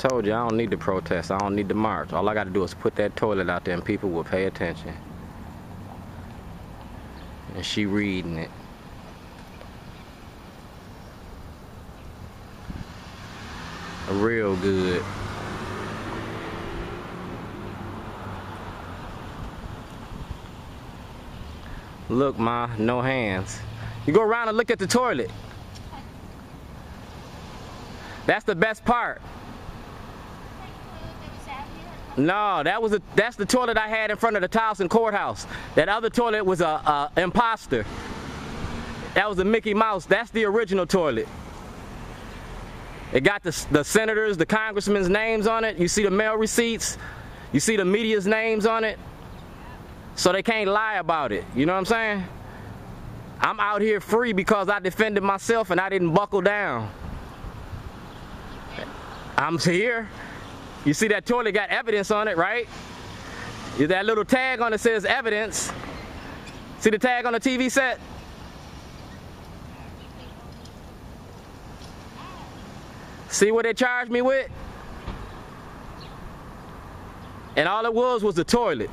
Told you, I don't need to protest. I don't need to march. All I got to do is put that toilet out there and people will pay attention. And she reading it. Real good. Look, Ma, no hands. You go around and look at the toilet. That's the best part. No, that's the toilet I had in front of the Towson Courthouse. That other toilet was a imposter. That was a Mickey Mouse. That's the original toilet. It got the senators, the congressmen's names on it. You see the mail receipts. You see the media's names on it. So they can't lie about it. You know what I'm saying? I'm out here free because I defended myself and I didn't buckle down. I'm here. You see that toilet got evidence on it, right? That little tag on it says evidence. See the tag on the TV set? See what they charged me with? And all it was the toilet.